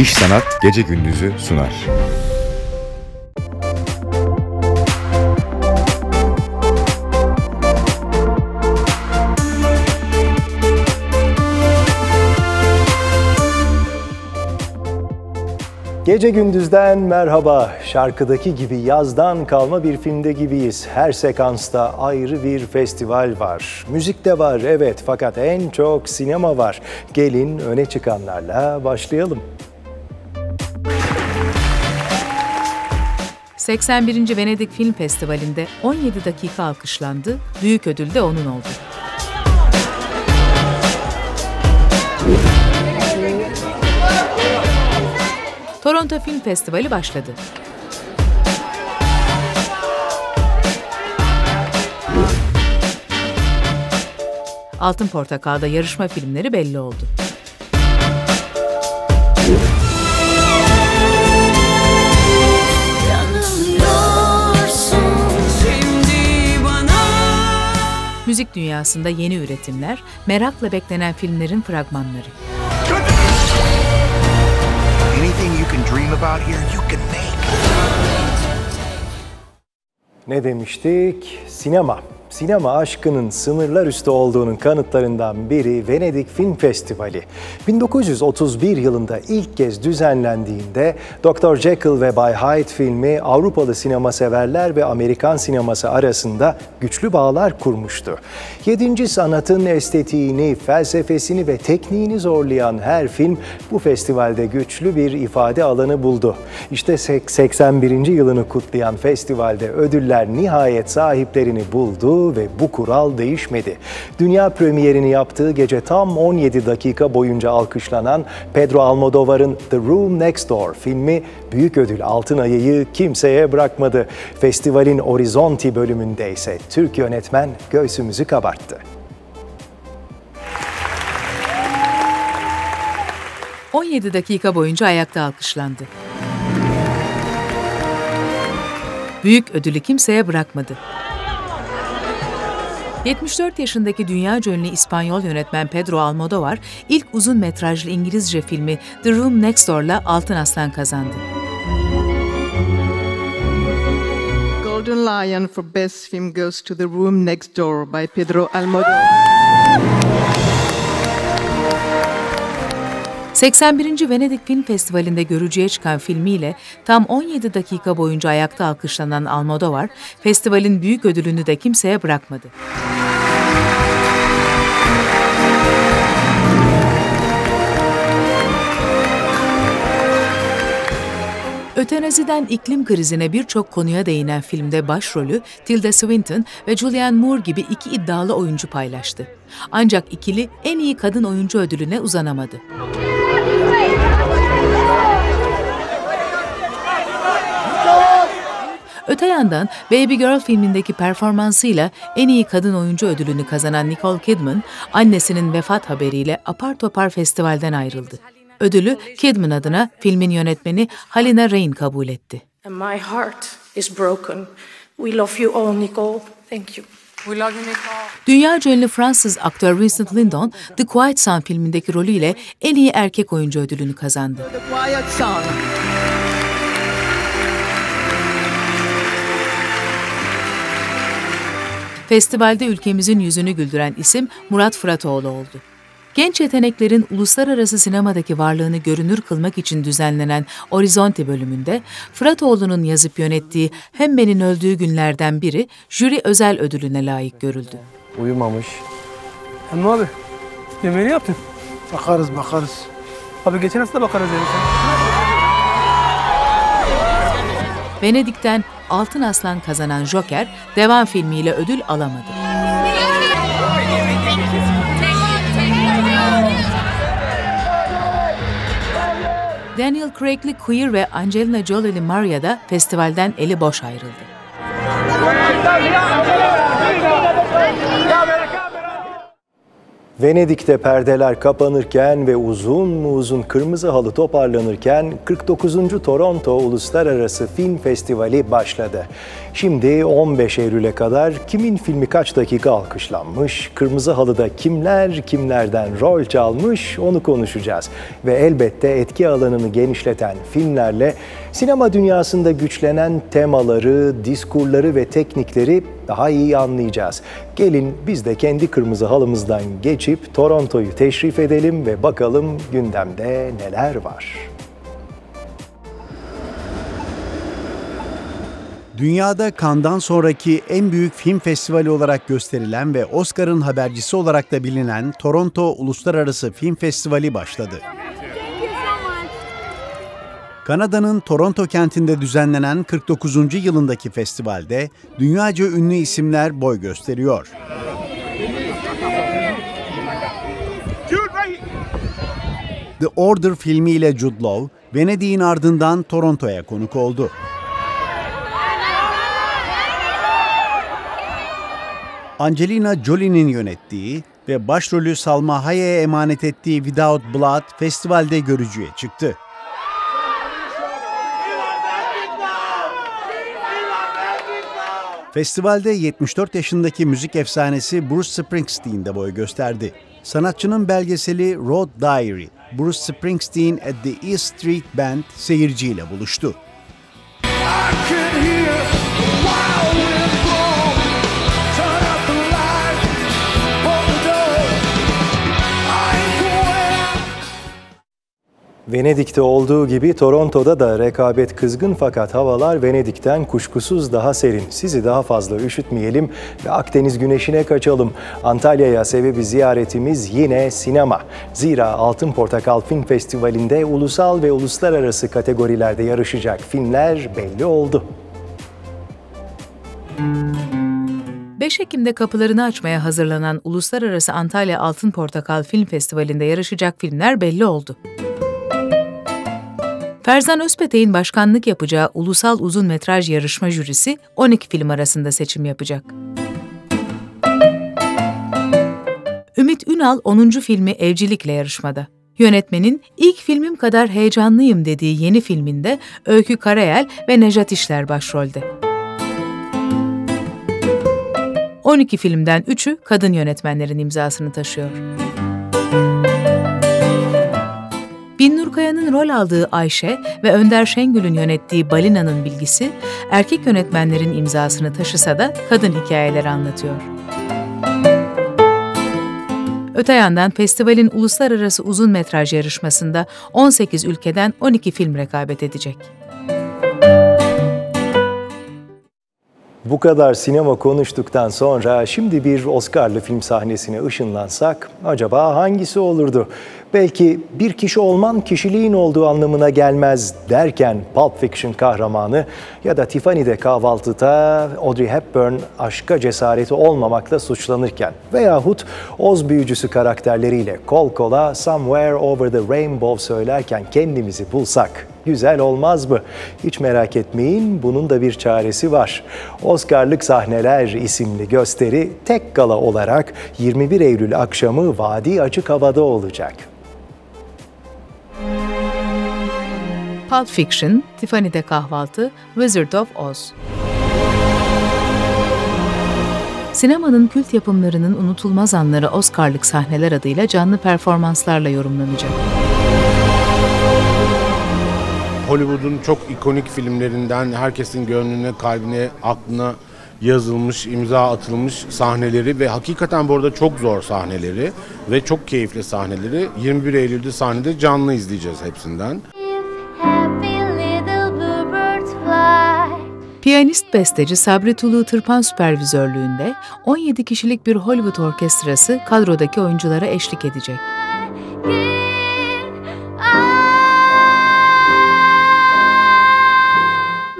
İş Sanat Gece Gündüz'ü sunar. Gece Gündüz'den merhaba. Şarkıdaki gibi yazdan kalma bir filmde gibiyiz. Her sekansta ayrı bir festival var. Müzik de var, evet, fakat en çok sinema var. Gelin öne çıkanlarla başlayalım. 81. Venedik Film Festivali'nde 17 dakika alkışlandı, büyük ödül de onun oldu. Toronto Film Festivali başladı. Altın Portakal'da yarışma filmleri belli oldu. Müzik dünyasında yeni üretimler, merakla beklenen filmlerin fragmanları. Ne demiştik? Sinema. Sinema aşkının sınırlar üstü olduğunun kanıtlarından biri Venedik Film Festivali. 1931 yılında ilk kez düzenlendiğinde Dr. Jekyll ve Bay Hyde filmi Avrupalı sinema severler ve Amerikan sineması arasında güçlü bağlar kurmuştu. 7. sanatın estetiğini, felsefesini ve tekniğini zorlayan her film bu festivalde güçlü bir ifade alanı buldu. İşte 81. yılını kutlayan festivalde ödüller nihayet sahiplerini buldu ve bu kural değişmedi. Dünya premierini yaptığı gece tam 17 dakika boyunca alkışlanan Pedro Almodovar'ın The Room Next Door filmi büyük ödül Altın Ayı'yı kimseye bırakmadı. Festivalin Orizonti bölümünde ise Türk yönetmen göğsümüzü kabarttı. 17 dakika boyunca ayakta alkışlandı. Büyük ödülü kimseye bırakmadı. 74 yaşındaki dünya ünlü İspanyol yönetmen Pedro Almodovar, ilk uzun metrajlı İngilizce filmi The Room Next Door'la Altın Aslan kazandı. Golden Lion for Best Film goes to The Room Next Door by Pedro Almodovar. 81. Venedik Film Festivali'nde görücüye çıkan filmiyle tam 17 dakika boyunca ayakta alkışlanan Almodovar, festivalin büyük ödülünü de kimseye bırakmadı. Ötenaziden iklim krizine birçok konuya değinen filmde başrolü Tilda Swinton ve Julianne Moore gibi iki iddialı oyuncu paylaştı. Ancak ikili en iyi kadın oyuncu ödülüne uzanamadı. Öte yandan Baby Girl filmindeki performansıyla en iyi kadın oyuncu ödülünü kazanan Nicole Kidman, annesinin vefat haberiyle apar topar festivalden ayrıldı. Ödülü Kidman adına filmin yönetmeni Halina Rain kabul etti. My heart is broken. We love you all, Nicole. Thank you. Dünyaca ünlü Fransız aktör Vincent Lindon, The Quiet Son filmindeki rolüyle en iyi erkek oyuncu ödülünü kazandı. The Quiet Son. Festivalde ülkemizin yüzünü güldüren isim Murat Fıratoğlu oldu. Genç yeteneklerin uluslararası sinemadaki varlığını görünür kılmak için düzenlenen Orizonti bölümünde Fıratoğlu'nun yazıp yönettiği Hem Benim Öldüğü Günlerden Biri jüri özel ödülüne layık görüldü. Uyumamış. Hem abi, yemeğini yaptın. Bakarız. Abi geçen hafta bakarız yani. Venedik'ten Altın Aslan kazanan Joker, devam filmiyle ödül alamadı. Daniel Craig'li Queer ve Angelina Jolie'li Maria da festivalden eli boş ayrıldı. Venedik'te perdeler kapanırken ve uzun kırmızı halı toparlanırken 49. Toronto Uluslararası Film Festivali başladı. Şimdi 15 Eylül'e kadar kimin filmi kaç dakika alkışlanmış, kırmızı halıda kimler kimlerden rol çalmış onu konuşacağız. Ve elbette etki alanını genişleten filmlerle sinema dünyasında güçlenen temaları, diskurları ve teknikleri daha iyi anlayacağız. Gelin biz de kendi kırmızı halımızdan geçip Toronto'yu teşrif edelim ve bakalım gündemde neler var. Dünyada Cannes'dan sonraki en büyük film festivali olarak gösterilen ve Oscar'ın habercisi olarak da bilinen Toronto Uluslararası Film Festivali başladı. Kanada'nın Toronto kentinde düzenlenen 49. yılındaki festivalde dünyaca ünlü isimler boy gösteriyor. The Order filmiyle Jude Law, Venedik'in ardından Toronto'ya konuk oldu. Angelina Jolie'nin yönettiği ve başrolü Salma Hayek'e emanet ettiği Without Blood festivalde görücüye çıktı. Festivalde 74 yaşındaki müzik efsanesi Bruce Springsteen de boy gösterdi. Sanatçının belgeseli Road Diary, Bruce Springsteen at the E Street Band seyirciyle buluştu. Venedik'te olduğu gibi Toronto'da da rekabet kızgın fakat havalar Venedik'ten kuşkusuz daha serin. Sizi daha fazla üşütmeyelim ve Akdeniz güneşine kaçalım. Antalya'ya sebebi ziyaretimiz yine sinema. Zira Altın Portakal Film Festivali'nde ulusal ve uluslararası kategorilerde yarışacak filmler belli oldu. 5 Ekim'de kapılarını açmaya hazırlanan Uluslararası Antalya Altın Portakal Film Festivali'nde yarışacak filmler belli oldu. Ferzan Özpetek'in başkanlık yapacağı Ulusal Uzun Metraj Yarışma Jürisi 12 film arasında seçim yapacak. Ümit Ünal 10. filmi Evcilik'le yarışmada. Yönetmenin ilk filmim kadar heyecanlıyım dediği yeni filminde Öykü Karayel ve Nejat İşler başrolde. 12 filmden 3'ü kadın yönetmenlerin imzasını taşıyor. Binnur Kaya'nın rol aldığı Ayşe ve Önder Şengül'ün yönettiği Balina'nın bilgisi, erkek yönetmenlerin imzasını taşısa da kadın hikayeleri anlatıyor. Öte yandan festivalin uluslararası uzun metraj yarışmasında 18 ülkeden 12 film rekabet edecek. Bu kadar sinema konuştuktan sonra şimdi bir Oscar'lı film sahnesine ışınlansak acaba hangisi olurdu? Belki bir kişi olman kişiliğin olduğu anlamına gelmez derken Pulp Fiction kahramanı ya da Tiffany'de kahvaltıda Audrey Hepburn aşka cesareti olmamakla suçlanırken veyahut Oz büyücüsü karakterleriyle kol kola Somewhere Over the Rainbow söylerken kendimizi bulsak güzel olmaz mı? Hiç merak etmeyin, bunun da bir çaresi var. Oscar'lık Sahneler isimli gösteri tek gala olarak 21 Eylül akşamı Vadi Açık Hava'da olacak. Pulp Fiction, Tiffany'de Kahvaltı, Wizard of Oz. Sinemanın kült yapımlarının unutulmaz anları Oscar'lık Sahneler adıyla canlı performanslarla yorumlanacak. Hollywood'un çok ikonik filmlerinden herkesin gönlüne, kalbine, aklına yazılmış, imza atılmış sahneleri ve hakikaten bu arada çok zor sahneleri ve çok keyifli sahneleri 21 Eylül'de sahnede canlı izleyeceğiz hepsinden. Piyanist besteci Sabri Tulu Tırpan süpervizörlüğünde 17 kişilik bir Hollywood orkestrası kadrodaki oyunculara eşlik edecek.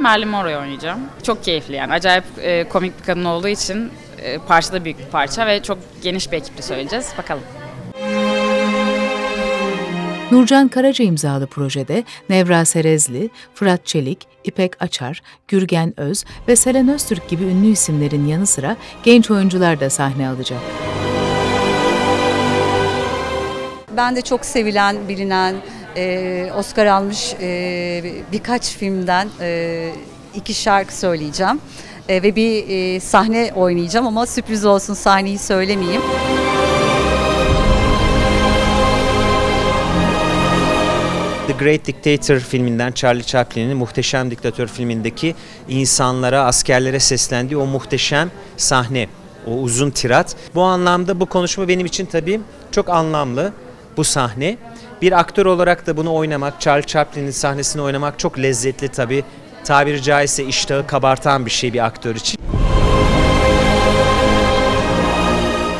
Marilyn Monroe'yu oynayacağım. Çok keyifli yani. Acayip komik bir kadın olduğu için parça da büyük bir parça ve çok geniş bir ekiple söyleyeceğiz. Bakalım. Nurcan Karaca imzalı projede Nevra Serezli, Fırat Çelik, İpek Açar, Gürgen Öz ve Selen Öztürk gibi ünlü isimlerin yanı sıra genç oyuncular da sahne alacak. Ben de çok sevilen, bilinen, Oscar almış birkaç filmden iki şarkı söyleyeceğim. Ve bir sahne oynayacağım ama sürpriz olsun, sahneyi söylemeyeyim. The Great Dictator filminden, Charlie Chaplin'in Muhteşem Diktatör filmindeki insanlara, askerlere seslendiği o muhteşem sahne, o uzun tirat. Bu anlamda bu konuşma benim için tabii çok anlamlı, bu sahne. Bir aktör olarak da bunu oynamak, Charlie Chaplin'in sahnesini oynamak çok lezzetli tabii. Tabiri caizse iştahı kabartan bir şey bir aktör için.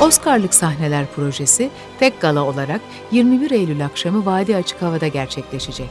Oscar'lık Sahneler projesi tek gala olarak 21 Eylül akşamı Vadi Açık Hava'da gerçekleşecek.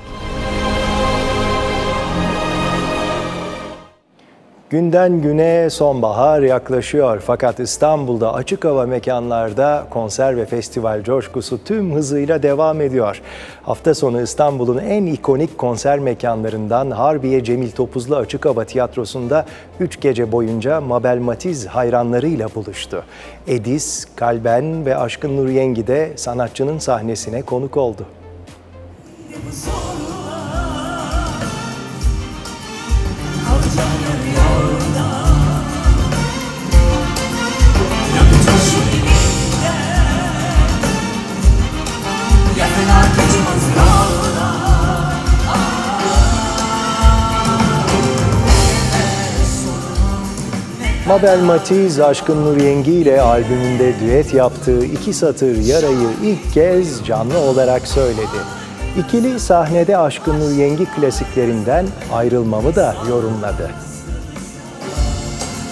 Günden güne sonbahar yaklaşıyor fakat İstanbul'da açık hava mekanlarda konser ve festival coşkusu tüm hızıyla devam ediyor. Hafta sonu İstanbul'un en ikonik konser mekanlarından Harbiye Cemil Topuzlu Açık Hava Tiyatrosu'nda 3 gece boyunca Mabel Matiz hayranlarıyla buluştu. Edis, Kalben ve Aşkın Nur Yengi de sanatçının sahnesine konuk oldu. Mabel Matiz, Aşkın Nur Yengi ile albümünde düet yaptığı iki satır Yara'yı ilk kez canlı olarak söyledi. İkili sahnede Aşkın Nur Yengi klasiklerinden Ayrılmamı da yorumladı.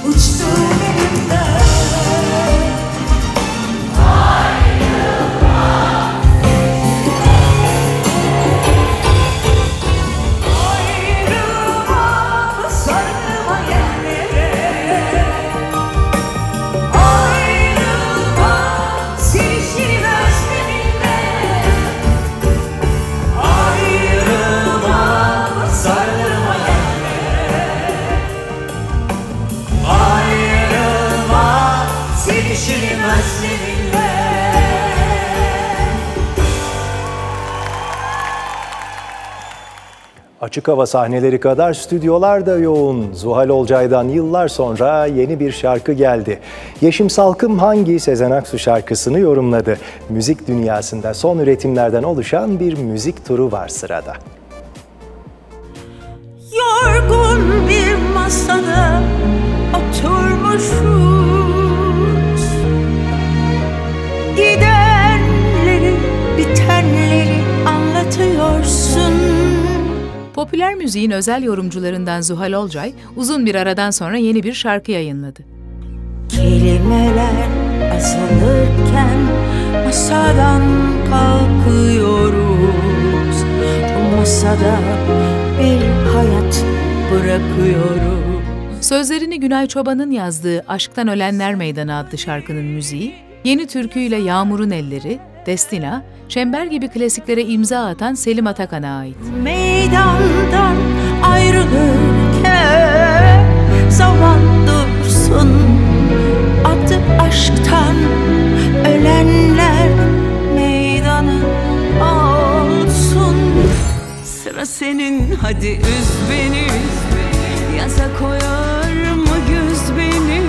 Uçtu benimden. Açık hava sahneleri kadar stüdyolar da yoğun. Zuhal Olcay'dan yıllar sonra yeni bir şarkı geldi. Yeşim Salkım hangi Sezen Aksu şarkısını yorumladı? Müzik dünyasında son üretimlerden oluşan bir müzik turu var sırada. Yorgun bir masada oturmuşuz. Gidenleri, bitenleri anlatıyorsun. Popüler müziğin özel yorumcularından Zuhal Olcay, uzun bir aradan sonra yeni bir şarkı yayınladı. Kelimeler asılırken masadan kalkıyoruz. Bu masada bir hayat bırakıyoruz. Sözlerini Günay Çoban'ın yazdığı Aşktan Ölenler Meydanı adlı şarkının müziği, yeni türküyle Yağmur'un Elleri, Destina, Çember gibi klasiklere imza atan Selim Atakan'a ait. Meydandan ayrılırken zaman dursun, adı aşktan ölenler meydanı olsun. Sıra senin, hadi üz beni, üz beni. Yaza koyar mı göz beni?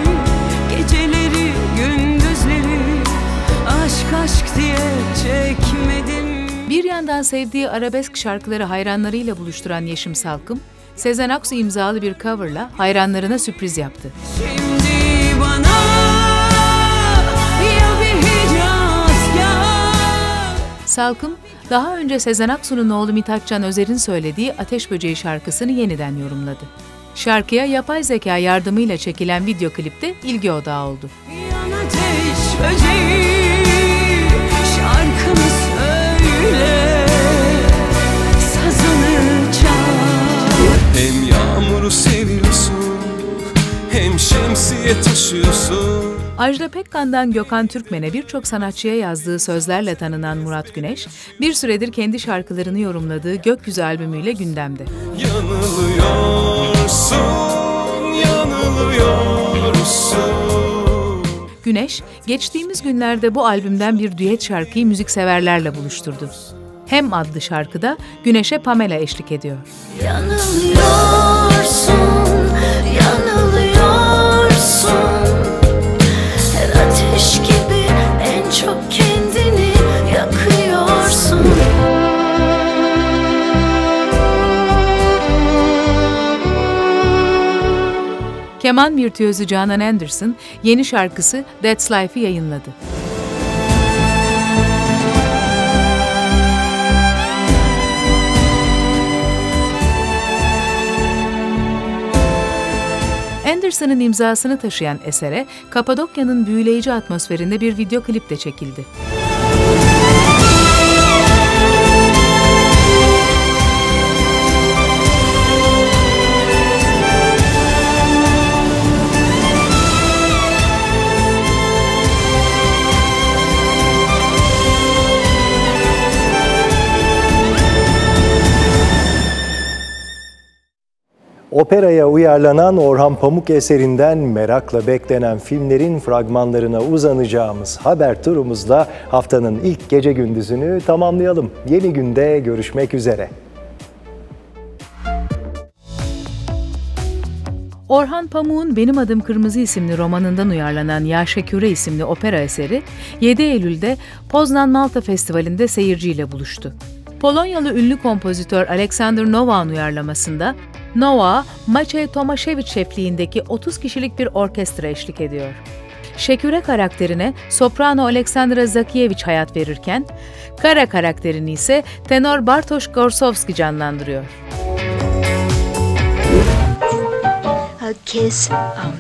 Geceleri gündüzleri aşk aşk diye çekmedim. Bir yandan sevdiği arabesk şarkıları hayranlarıyla buluşturan Yeşim Salkım, Sezen Aksu imzalı bir coverla hayranlarına sürpriz yaptı. Şimdi bana ya bir Hicazkar. Salkım, daha önce Sezen Aksu'nun oğlu Mithatcan Özer'in söylediği Ateş Böceği şarkısını yeniden yorumladı. Şarkıya yapay zeka yardımıyla çekilen video klipte ilgi odağı oldu. Yan ateş böceği, şarkımı söyle, sazını çal. Hem yağmuru seviyorsun, hem şemsiye taşıyorsun. Ajda Pekkan'dan Gökhan Türkmen'e birçok sanatçıya yazdığı sözlerle tanınan Murat Güneş, bir süredir kendi şarkılarını yorumladığı Gökyüzü albümüyle gündemde. Yanılıyorsun, yanılıyorsun. Güneş, geçtiğimiz günlerde bu albümden bir düet şarkıyı müzikseverlerle buluşturdu. Hem adlı şarkıda Güneş'e Pamela eşlik ediyor. Yanılıyorsun, yanılıyorsun. Her ateş gibi en çok kendini yakıyorsun. Keman virtüözü Canan Anderson yeni şarkısı That's Life'ı yayınladı. Anderson'ın imzasını taşıyan esere, Kapadokya'nın büyüleyici atmosferinde bir video klip de çekildi. Operaya uyarlanan Orhan Pamuk eserinden merakla beklenen filmlerin fragmanlarına uzanacağımız haber turumuzla haftanın ilk gece gündüzünü tamamlayalım. Yeni günde görüşmek üzere. Orhan Pamuk'un Benim Adım Kırmızı isimli romanından uyarlanan Ya Şekure isimli opera eseri 7 Eylül'de Poznan Malta Festivali'nde seyirciyle buluştu. Polonyalı ünlü kompozitör Aleksander Nowak'ın uyarlamasında Nowak, Maciej Tomaszewicz şefliğindeki 30 kişilik bir orkestra eşlik ediyor. Şeküre karakterine soprano Aleksandra Zakiyevich hayat verirken, Kara karakterini ise tenor Bartosz Gorsowski canlandırıyor. A kiss on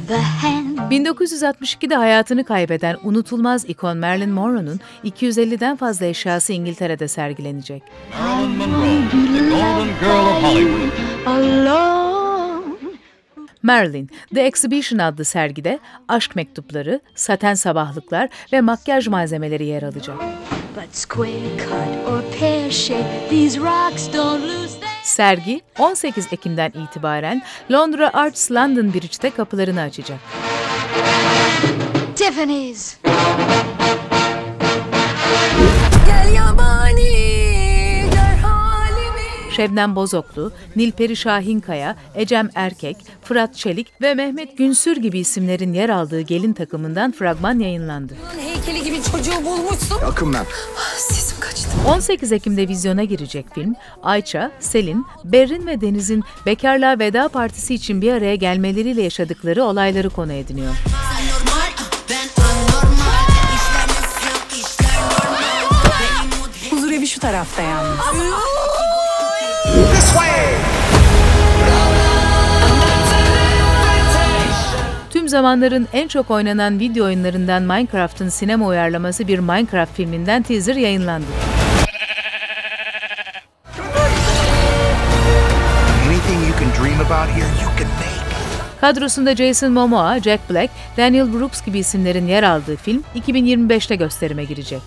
the hand. 1962'de hayatını kaybeden unutulmaz ikon Marilyn Monroe'nun 250'den fazla eşyası İngiltere'de sergilenecek. Marilyn Monroe, the Golden Girl of Hollywood. Marilyn, The Exhibition adlı sergide aşk mektupları, saten sabahlıklar ve makyaj malzemeleri yer alacak. Sergi 18 Ekim'den itibaren Londra Arts London Bridge'te kapılarını açacak. Tiffany's. Gel yabani. Şebnem Bozoklu, Nilperi Şahinkaya, Ecem Erkek, Fırat Çelik ve Mehmet Günsür gibi isimlerin yer aldığı Gelin takımından fragman yayınlandı. Heykeli gibi çocuğu bulmuşsun. Yakın ben. Sesim kaçtı. 18 Ekim'de vizyona girecek film, Ayça, Selin, Berrin ve Deniz'in bekarlığa veda partisi için bir araya gelmeleriyle yaşadıkları olayları konu ediniyor. Huzur evi şu tarafta yalnız. Tüm zamanların en çok oynanan video oyunlarından Minecraft'ın sinema uyarlaması bir Minecraft filminden teaser yayınlandı. Kadrosunda Jason Momoa, Jack Black, Daniel Brooks gibi isimlerin yer aldığı film 2025'te gösterime girecek.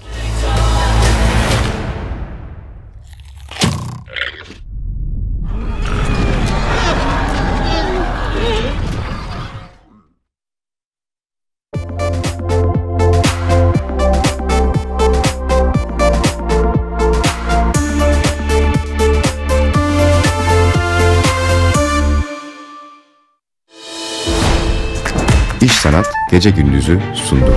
İş Sanat Gece Gündüz'ü sundu.